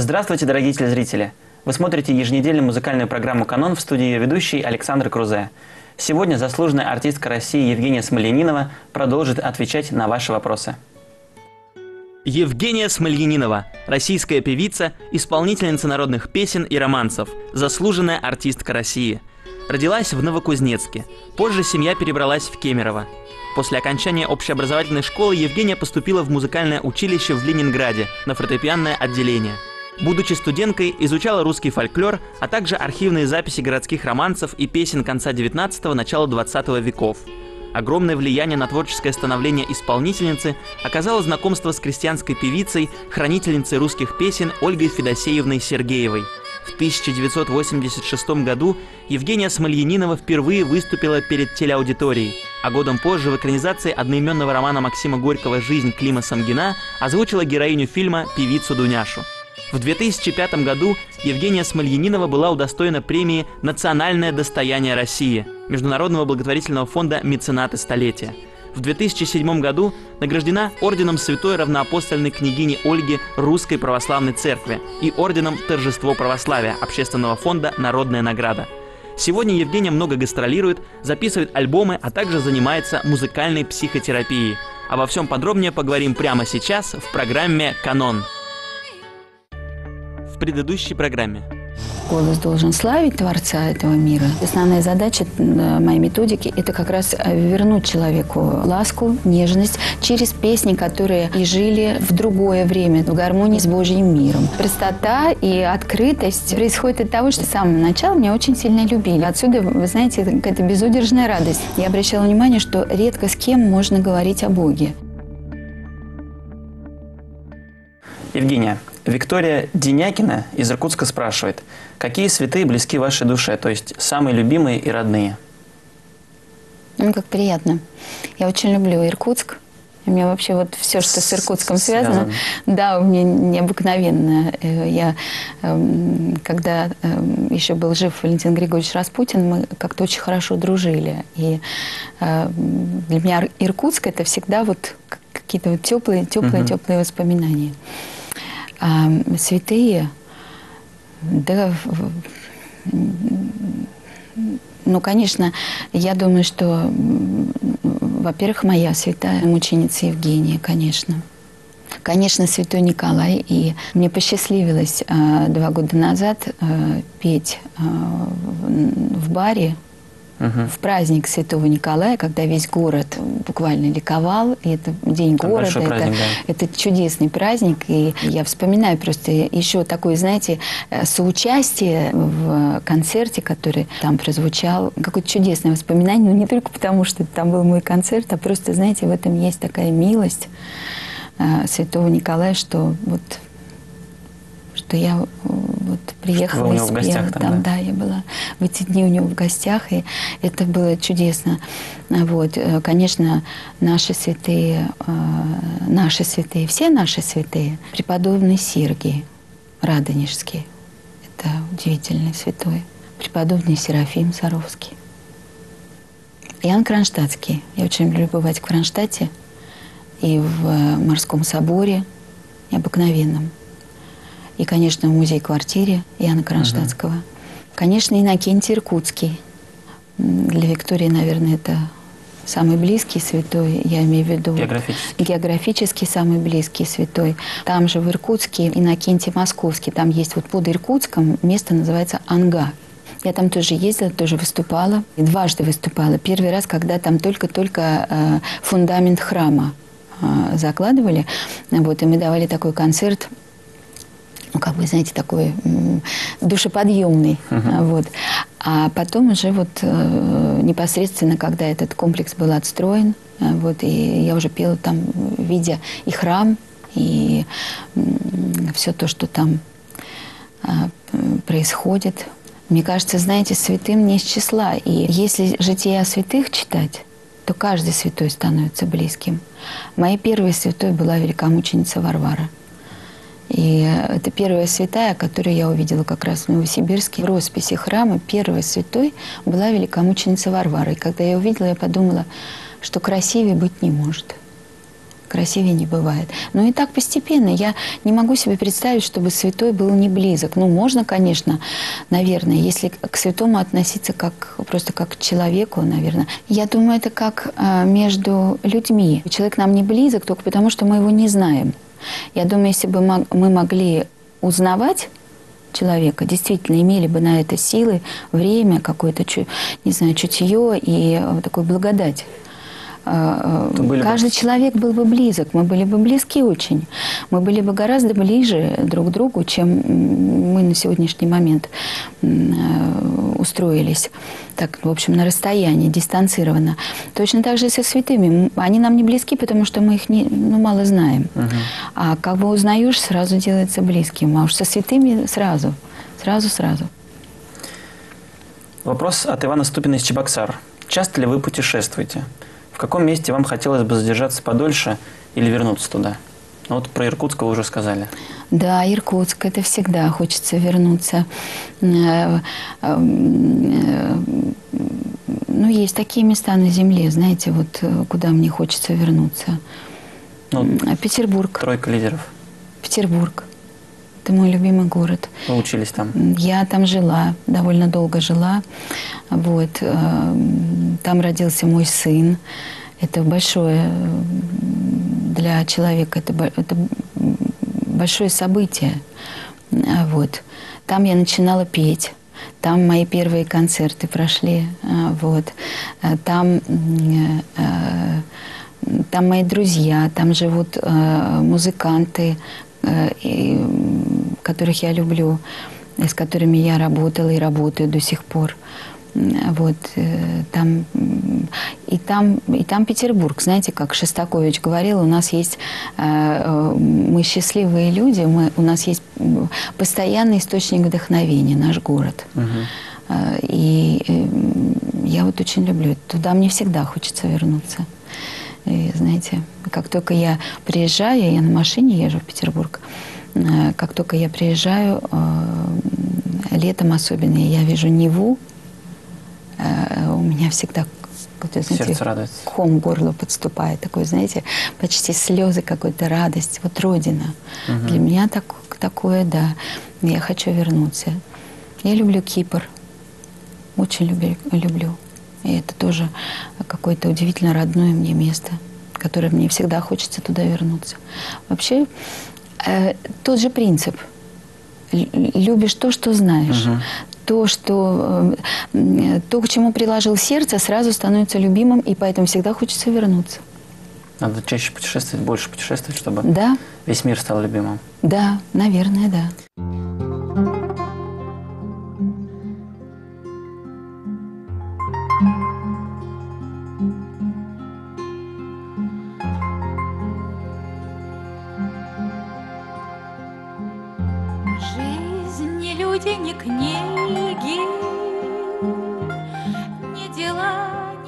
Здравствуйте, дорогие телезрители! Вы смотрите еженедельную музыкальную программу «Канон», в студии ее ведущей Александра Крузе. Сегодня заслуженная артистка России Евгения Смольянинова продолжит отвечать на ваши вопросы. Евгения Смольянинова – российская певица, исполнительница народных песен и романсов, заслуженная артистка России. Родилась в Новокузнецке, позже семья перебралась в Кемерово. После окончания общеобразовательной школы Евгения поступила в музыкальное училище в Ленинграде на фортепианное отделение. Будучи студенткой, изучала русский фольклор, а также архивные записи городских романсов и песен конца 19-го, начала 20 веков. Огромное влияние на творческое становление исполнительницы оказало знакомство с крестьянской певицей, хранительницей русских песен Ольгой Федосеевной Сергеевой. В 1986 году Евгения Смольянинова впервые выступила перед телеаудиторией, а годом позже в экранизации одноименного романа Максима Горького «Жизнь» Клима Самгина озвучила героиню фильма «Певицу Дуняшу». В 2005 году Евгения Смольянинова была удостоена премии «Национальное достояние России» Международного благотворительного фонда «Меценаты столетия». В 2007 году награждена орденом Святой Равноапостольной княгини Ольги Русской Православной Церкви и орденом Торжество Православия Общественного фонда «Народная награда». Сегодня Евгения много гастролирует, записывает альбомы, а также занимается музыкальной психотерапией. Обо всем подробнее поговорим прямо сейчас в программе «Канон». В предыдущей программе. Голос должен славить Творца этого мира. Основная задача моей методики – это как раз вернуть человеку ласку, нежность через песни, которые и жили в другое время, в гармонии с Божьим миром. Простота и открытость происходит от того, что с самого начала меня очень сильно любили. Отсюда, вы знаете, какая-то безудержная радость. Я обращала внимание, что редко с кем можно говорить о Боге. Евгения, Виктория Денякина из Иркутска спрашивает, какие святые близки вашей душе, то есть самые любимые и родные? Ну, как приятно. Я очень люблю Иркутск. У меня вообще вот все, что с Иркутском связано, да, у меня необыкновенно. Я, когда еще был жив Валентин Григорьевич Распутин, мы как-то очень хорошо дружили. И для меня Иркутск – это всегда вот какие-то вот теплые воспоминания. А святые, да, ну, конечно, я думаю, что, во-первых, моя святая мученица Евгения, конечно. Конечно, Святой Николай. И мне посчастливилось 2 года назад петь в баре в праздник Святого Николая, когда весь город буквально ликовал. И это День города, праздник, это чудесный праздник. И я вспоминаю просто еще такое, знаете, соучастие в концерте, который там прозвучал. Какое-то чудесное воспоминание, но не только потому, что там был мой концерт, а просто, знаете, в этом есть такая милость Святого Николая, что вот... что я вот приехала и спела. Там, да, я была в эти дни у него в гостях, и это было чудесно. Вот, конечно, все наши святые, преподобный Сергий Радонежский, это удивительный святой, преподобный Серафим Саровский, Иоанн Кронштадтский. Я очень люблю бывать в Кронштадте и в Морском соборе необыкновенном. И, конечно, в музей-квартире Иоанна Кронштадтского. Конечно, Иннокентий Иркутский. Для Виктории, наверное, это самый близкий святой, я имею в виду... Географически. Географически самый близкий святой. Там же в Иркутске Иннокентий Московский. Там есть вот под Иркутском место, называется Анга. Я там тоже ездила, тоже выступала. И дважды выступала. Первый раз, когда там только-только фундамент храма закладывали. Вот, и мы давали такой концерт... Ну, как бы, знаете, такой душеподъемный. Вот. А потом уже вот непосредственно, когда этот комплекс был отстроен, вот, и я уже пела там, видя и храм, и все то, что там происходит. Мне кажется, знаете, святым не из числа. И если жития святых читать, то каждый святой становится близким. Моей первой святой была великомученица Варвара. И это первая святая, которую я увидела как раз в Новосибирске. В росписи храма первой святой была великомученица Варвара. И когда я увидела, я подумала, что красивее быть не может. красивее не бывает. Но и так постепенно. Я не могу себе представить, чтобы святой был не близок. Ну, можно, конечно, наверное, если к святому относиться как, просто как к человеку, наверное. Я думаю, это как между людьми. Человек нам не близок только потому, что мы его не знаем. Я думаю, если бы мы могли узнавать человека, действительно имели бы на это силы, время, какое-то, не знаю, чутье и такую благодать. Каждый человек был бы близок, мы были бы близки очень. Мы были бы гораздо ближе друг к другу, чем мы на сегодняшний момент устроились. Так, в общем, на расстоянии, дистанцированно. Точно так же и со святыми. Они нам не близки, потому что мы их мало знаем. А как бы узнаешь, сразу делается близким. А уж со святыми сразу. Сразу. Вопрос от Ивана Ступина из Чебоксар. Часто ли вы путешествуете? В каком месте вам хотелось бы задержаться подольше или вернуться туда? Вот про Иркутск вы уже сказали. Да, Иркутск. Это всегда хочется вернуться. Ну, есть такие места на земле, знаете, вот куда мне хочется вернуться. Ну, Петербург. Тройка лидеров. Петербург. Это мой любимый город. Вы учились там? Я там жила, довольно долго жила. Вот. Там родился мой сын. Это большое для человека, это большое событие. Вот. Там я начинала петь. Там мои первые концерты прошли. Вот. Там мои друзья, там живут музыканты, которых я люблю, с которыми я работала и работаю до сих пор. Вот, там Петербург, знаете, как Шостакович говорил, у нас есть, мы счастливые люди, у нас есть постоянный источник вдохновения, наш город. И я вот очень люблю, туда мне всегда хочется вернуться. И, знаете, как только я приезжаю, я на машине езжу в Петербург, как только я приезжаю, летом особенно, я вижу Неву, у меня всегда, знаете, ком горло подступает, такой, знаете, почти слезы какой-то, радость. Вот родина. Для меня такое, да. Я хочу вернуться. Я люблю Кипр. Очень люблю. И это тоже какое-то удивительно родное мне место, которое мне всегда хочется туда вернуться. Вообще, тот же принцип. Любишь то, что знаешь. То, к чему приложил сердце, сразу становится любимым, и поэтому всегда хочется вернуться. Надо чаще путешествовать, больше путешествовать, чтобы весь мир стал любимым. Да, наверное, да. Ни книги, ни дела,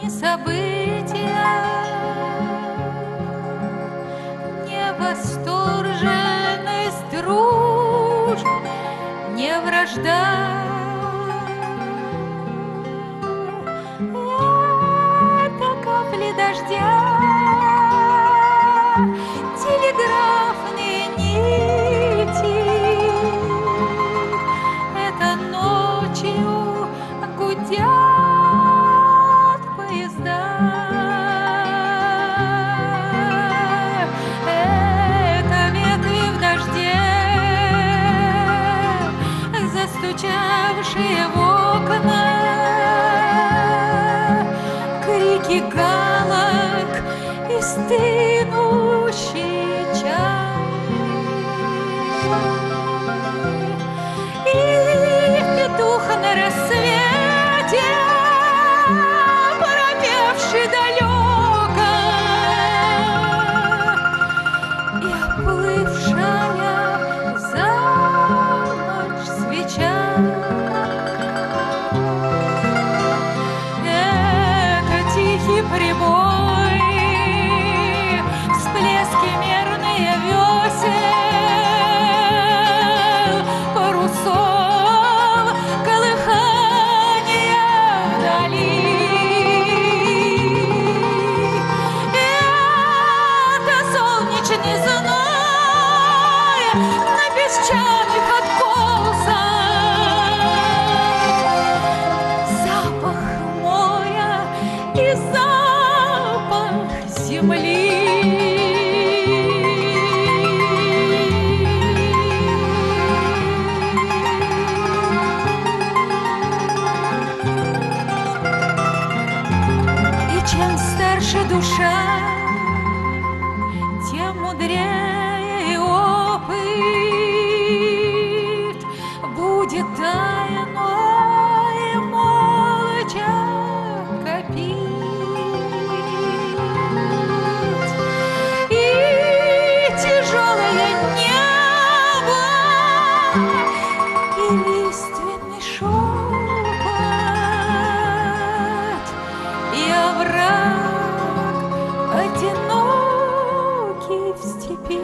ни события, не восторженность дружб, не вражда. Это капли дождя, телеграфные нити. Прибой, всплески. мудрее опыт, будет тайное молча копить. И тяжелое небо, и лиственный шепот, и овраг одинокий в степи.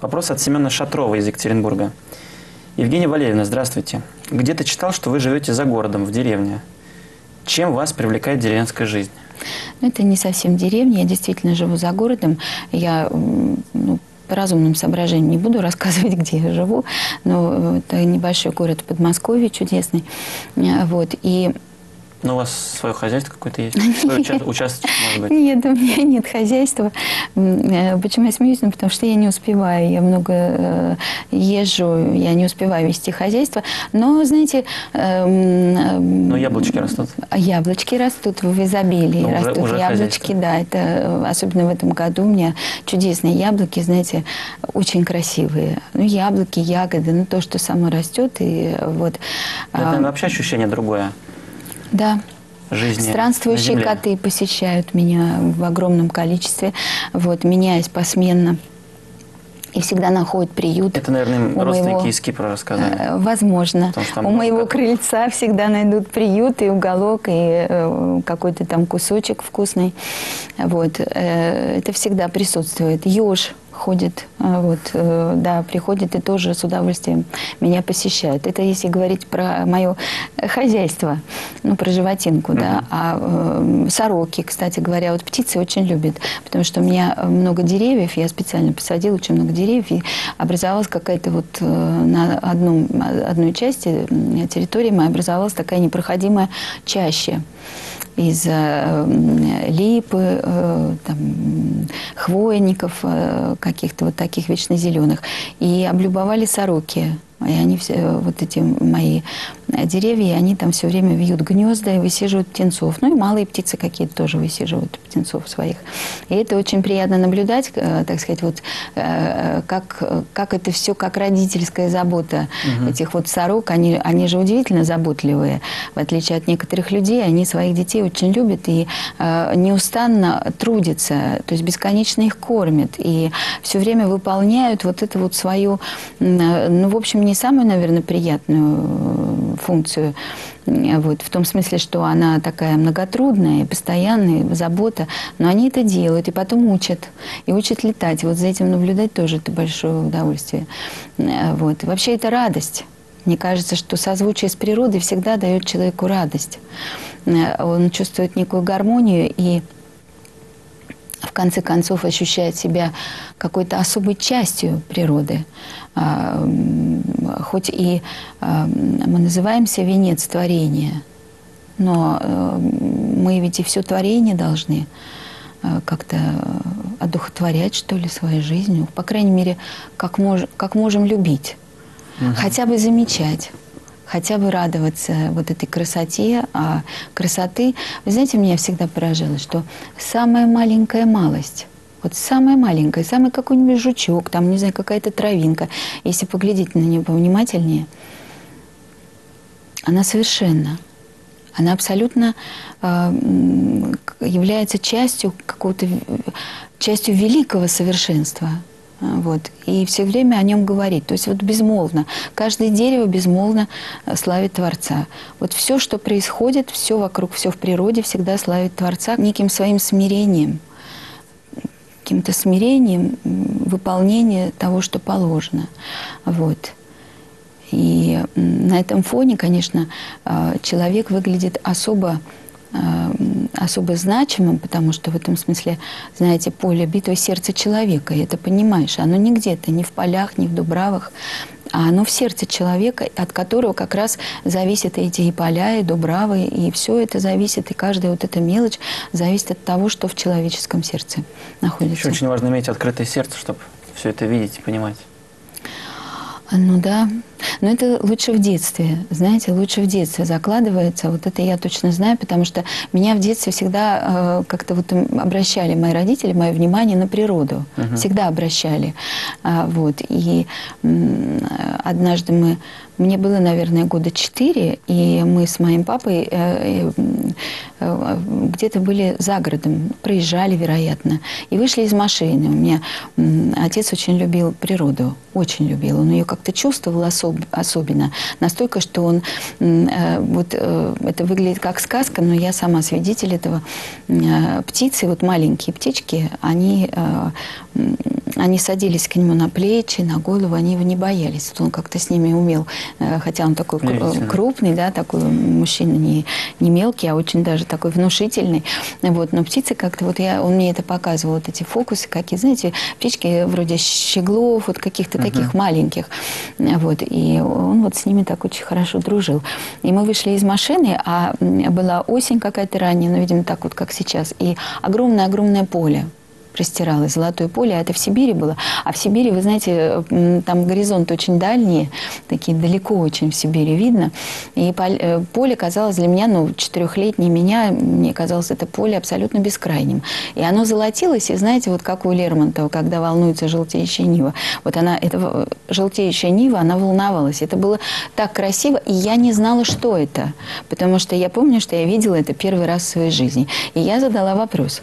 Вопрос от Семена Шатрова из Екатеринбурга. Евгения Валерьевна, здравствуйте. Где-то читал, что вы живете за городом, в деревне. Чем вас привлекает деревенская жизнь? Ну, это не совсем деревня. Я действительно живу за городом. Я по разумным соображениям не буду рассказывать, где я живу. Но это небольшой город в Подмосковье, чудесный. Вот. И... Ну, у вас свое хозяйство какое-то есть? Участок, может быть? Нет, у меня нет хозяйства. Почему я смеюсь? Ну, потому что я не успеваю. Я много езжу, я не успеваю вести хозяйство. Но, знаете... Но яблочки растут. Яблочки растут в изобилии. Но растут уже яблочки, хозяйство. Да. Это, особенно в этом году у меня чудесные яблоки, знаете, очень красивые. Ну, яблоки, ягоды, ну, то, что само растет. И вот... Это вообще ощущение другое. Да. Жизни странствующие коты посещают меня в огромном количестве, вот, меняясь посменно. И всегда находит приют. Это, наверное, родственники из Кипра рассказали. Возможно. У моего крыльца всегда найдут приют и уголок, и какой-то там кусочек вкусный. Вот. Это всегда присутствует. Еж ходит, вот, да, приходит и тоже с удовольствием меня посещает. Это если говорить про мое хозяйство, ну, про животинку, да. А сороки, кстати говоря, вот птицы очень любят, потому что у меня много деревьев, я специально посадила очень много деревьев, и образовалась какая-то вот на одной части территории моей образовалась такая непроходимая чаща из липы, там, хвойников, каких-то вот таких вечно зеленых. И облюбовали сороки. И они все, вот эти мои деревья, они там все время вьют гнезда и высиживают птенцов. Ну и малые птицы какие-то тоже высиживают птенцов своих. И это очень приятно наблюдать, так сказать, вот как это все, как родительская забота этих вот сорок. Они же удивительно заботливые. В отличие от некоторых людей, они своих детей очень любят и неустанно трудятся. То есть бесконечно их кормят. И все время выполняют вот это вот свою, ну, в общем, не самую, наверное, приятную функцию, вот, в том смысле, что она такая многотрудная, постоянная забота, но они это делают, и потом учат, летать. И вот за этим наблюдать тоже это большое удовольствие. Вот. И вообще это радость. Мне кажется, что созвучие с природой всегда дает человеку радость. Он чувствует некую гармонию и, в конце концов, ощущает себя какой-то особой частью природы. Хоть и мы называемся венец творения, но мы ведь и все творение должны как-то одухотворять, что ли, своей жизнью. По крайней мере, как можем любить, хотя бы замечать. хотя бы радоваться вот этой красоте, красоты. Вы знаете, меня всегда поражало, что самая маленькая малость, вот самая маленькая, самый какой-нибудь жучок, там, не знаю, какая-то травинка, если поглядеть на нее повнимательнее, она совершенна. Она абсолютно является частью великого совершенства. Вот. И все время о нем говорит. То есть вот безмолвно. Каждое дерево безмолвно славит Творца. Вот все, что происходит, все вокруг, все в природе всегда славит Творца неким своим смирением. Каким-то смирением выполнения того, что положено. Вот. И на этом фоне, конечно, человек выглядит особо значимым, потому что в этом смысле, знаете, поле битвы сердца человека, и это понимаешь, оно не где-то, не в полях, не в дубравах, а оно в сердце человека, от которого как раз зависят эти и поля, и дубравы, и все это зависит, и каждая вот эта мелочь зависит от того, что в человеческом сердце находится. Еще очень важно иметь открытое сердце, чтобы все это видеть и понимать. Ну да, но это лучше в детстве, знаете, лучше в детстве закладывается, вот это я точно знаю, потому что меня в детстве всегда как-то вот обращали мои родители, мое внимание на природу, всегда обращали, вот, и однажды мне было, наверное, года 4, и мы с моим папой где-то были за городом, проезжали, вероятно, и вышли из машины. У меня отец очень любил природу, очень любил, он ее как-то чувствовал особенно, настолько, что он, это выглядит как сказка, но я сама свидетель этого, птицы, вот маленькие птички, они садились к нему на плечи, на голову, они его не боялись, он как-то с ними умел, хотя он такой крупный, да, такой мужчина, не мелкий, а очень даже такой внушительный, вот, но птицы как-то, вот он мне это показывал, вот эти фокусы какие, знаете, птички вроде щеглов, вот каких-то таких маленьких, вот, и он вот с ними так очень хорошо дружил. И мы вышли из машины, а была осень какая-то ранняя, ну, видимо, так вот, как сейчас, и огромное-огромное поле простиралось, золотое поле, а это в Сибири было. А в Сибири, вы знаете, там горизонты очень дальние, такие далеко очень в Сибири видно. И поле казалось для меня, ну, 4-летней меня, мне казалось это поле абсолютно бескрайним. И оно золотилось, и знаете, вот как у Лермонтова, когда волнуется желтеющая нива. Вот она, эта желтеющая нива, она волновалась. Это было так красиво, и я не знала, что это. Потому что я помню, что я видела это первый раз в своей жизни. И я задала вопрос.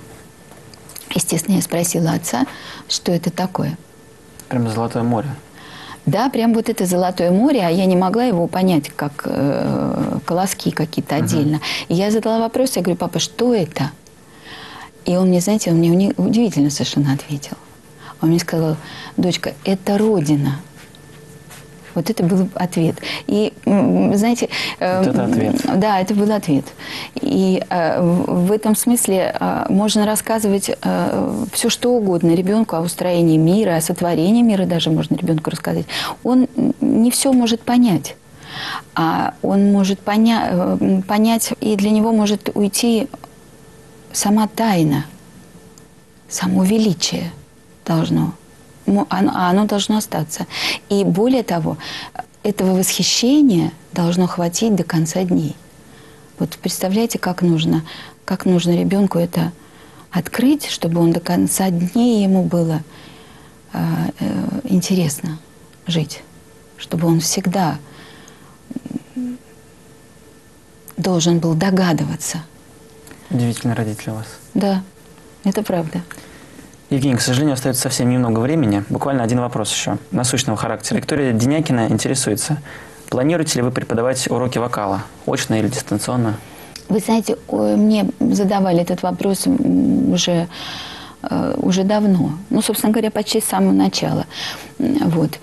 Естественно, я спросила отца, что это такое. Прям золотое море. Да, прям вот это золотое море, а я не могла его понять, как колоски какие-то отдельно. И я задала вопрос, я говорю, папа, что это? И он мне, знаете, он мне удивительно совершенно ответил. Он мне сказал, дочка, это Родина. Вот это был ответ. И, знаете... Вот это ответ. Да, это был ответ. И в этом смысле можно рассказывать все, что угодно ребенку о устроении мира, о сотворении мира даже можно ребенку рассказать. Он не все может понять. А он может понять, и для него может уйти сама тайна, само величие должно. Оно должно остаться. И более того, этого восхищения должно хватить до конца дней. Вот представляете, как нужно ребенку это открыть, чтобы он до конца дней ему было интересно жить. Чтобы он всегда должен был догадываться. Удивительный родитель у вас. Да, это правда. Евгения, к сожалению, остается совсем немного времени. Буквально один вопрос еще, насущного характера. Виктория Денякина интересуется, планируете ли вы преподавать уроки вокала, очно или дистанционно? Вы знаете, мне задавали этот вопрос уже давно. Ну, собственно говоря, почти с самого начала. Вот.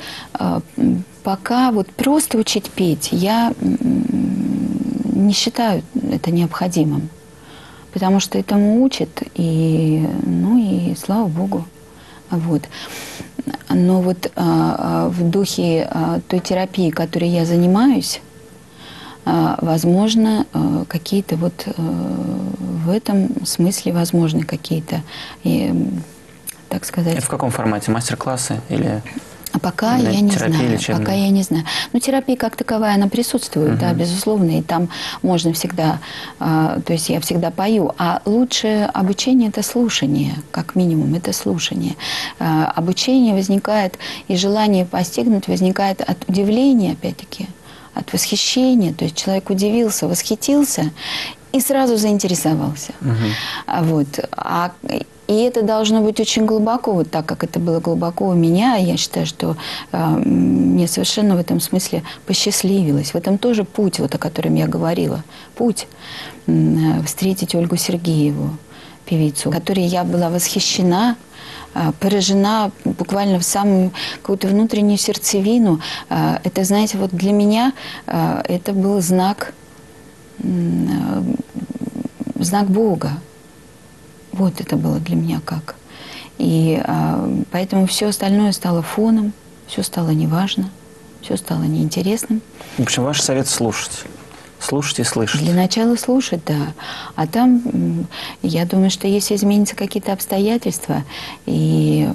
Пока вот просто учить петь я не считаю это необходимым. Потому что этому учат, и слава Богу. Вот. Но вот в духе той терапии, которой я занимаюсь, возможно, какие-то вот в этом смысле возможны какие-то, так сказать... Это в каком формате? Мастер-классы или... А пока я не знаю, пока я не знаю. Но терапия как таковая, она присутствует, да, безусловно, и там можно всегда, то есть я всегда пою. А лучшее обучение – это слушание, как минимум, это слушание. Обучение возникает, и желание постигнуть возникает от удивления, опять-таки, от восхищения. То есть человек удивился, восхитился и сразу заинтересовался. Вот. И это должно быть очень глубоко, вот так как это было глубоко у меня. Я считаю, что мне совершенно в этом смысле посчастливилось. В этом тоже путь, вот о котором я говорила. Путь встретить Ольгу Сергееву, певицу, которой я была восхищена, поражена буквально в самую какую-то внутреннюю сердцевину. Это, знаете, вот для меня это был знак Бога. Вот это было для меня как. И поэтому все остальное стало фоном, все стало неважно, все стало неинтересным. В общем, ваш совет – слушать. Слушать и слышать. Для начала слушать, да. А там, я думаю, что если изменятся какие-то обстоятельства, и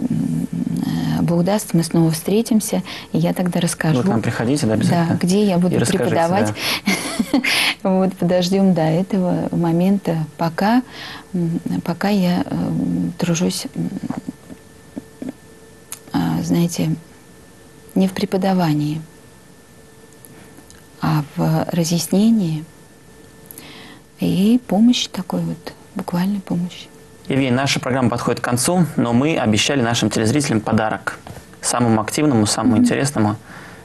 Бог даст, мы снова встретимся, и я тогда расскажу. Вы к нам приходите, да, обязательно? Да, где я буду преподавать. Вот, подождем до этого момента, пока я тружусь, знаете, не в преподавании, а в разъяснении и помощи такой вот, буквальной помощи. Евгения, наша программа подходит к концу, но мы обещали нашим телезрителям подарок. Самому активному, самому интересному.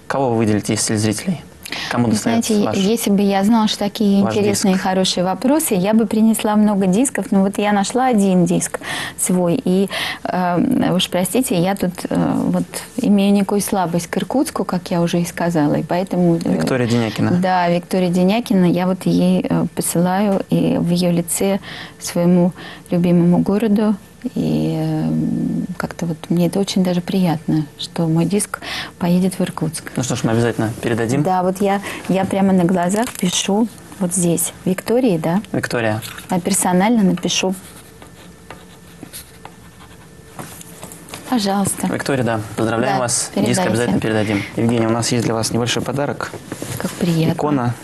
Кого вы выделите из телезрителей? Кому достается? Знаете, если бы я знала, что такие интересные и хорошие вопросы, я бы принесла много дисков. Но вот я нашла один диск свой. И, уж простите, я тут вот имею некую слабость к Иркутску, как я уже и сказала. И поэтому... Виктория Денякина. Да, Виктория Денякина. Я вот ей посылаю и в ее лице своему любимому городу. И как-то вот мне это очень даже приятно, что мой диск поедет в Иркутск. Ну что ж, мы обязательно передадим. Да, вот я прямо на глазах пишу вот здесь. Виктории, да? Виктория. А персонально напишу. Пожалуйста. Виктория, да, поздравляем вас. Передайте. Диск обязательно передадим. Евгения, у нас есть для вас небольшой подарок. Как приятно. Икона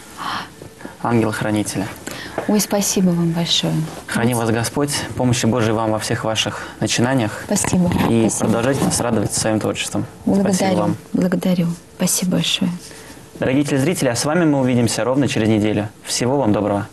ангела-хранителя. Ой, спасибо вам большое. Храни вас Господь, помощи Божией вам во всех ваших начинаниях. Спасибо. И спасибо. Продолжайте нас радовать своим творчеством. Благодарю. Спасибо вам. Благодарю. Спасибо большое. Дорогие телезрители, а с вами мы увидимся ровно через неделю. Всего вам доброго.